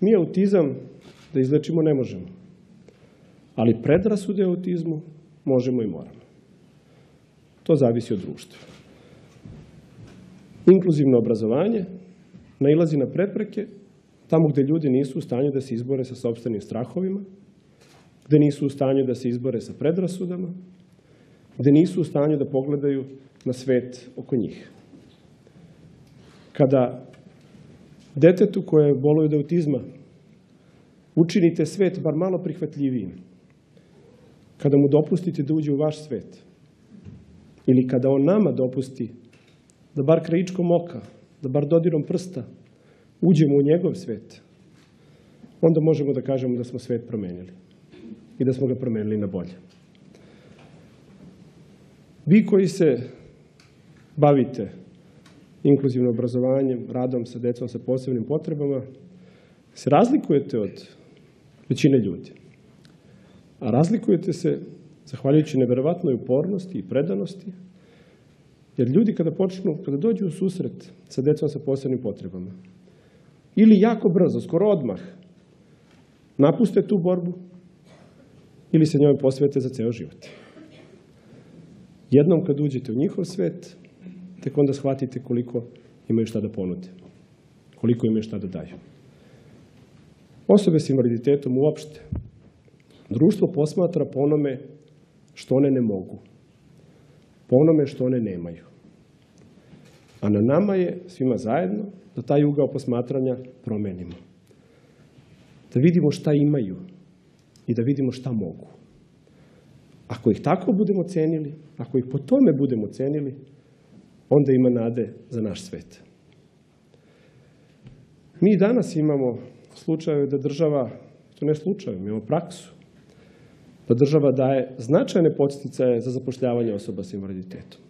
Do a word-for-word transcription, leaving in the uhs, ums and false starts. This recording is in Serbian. Mi autizam da izlečimo ne možemo, ali predrasude autizmu možemo i moramo. To zavisi od društva. Inkluzivno obrazovanje nailazi na prepreke tamo gde ljudi nisu u stanju da se izbore sa sopstvenim strahovima, gde nisu u stanju da se izbore sa predrasudama, gde nisu u stanju da pogledaju na svet oko njih. Kada detetu koje boluje od autizma učinite svet bar malo prihvatljivijim, kada mu dopustite da uđe u vaš svet, ili kada on nama dopusti da bar krajičkom oka, da bar dodirom prsta uđemo u njegov svet, onda možemo da kažemo da smo svet promenili i da smo ga promenili na bolje. Vi koji se bavite inkluzivno obrazovanjem, radom sa decom sa posebnim potrebama, se razlikujete od većine ljudi. A razlikujete se zahvaljujući neverovatnoj upornosti i predanosti, jer ljudi kada počnu, kada dođu u susret sa decom sa posebnim potrebama, ili jako brzo, skoro odmah, napuste tu borbu, ili se njoj posvete za ceo život. Jednom kad uđete u njihov svet, tek onda shvatite koliko imaju šta da ponude, koliko imaju šta da daju. Osobe s invaliditetom uopšte društvo posmatra po onome što one ne mogu, po onome što one nemaju. A na nama je, svima zajedno, da taj ugao posmatranja promenimo. Da vidimo šta imaju i da vidimo šta mogu. Ako ih tako budemo cenili, ako ih po tome budemo cenili, onda ima nade za naš svet. Mi danas imamo slučajeve da država, to ne slučajeve, imamo praksu, da država daje značajne podsticaje za zapošljavanje osoba s invaliditetom.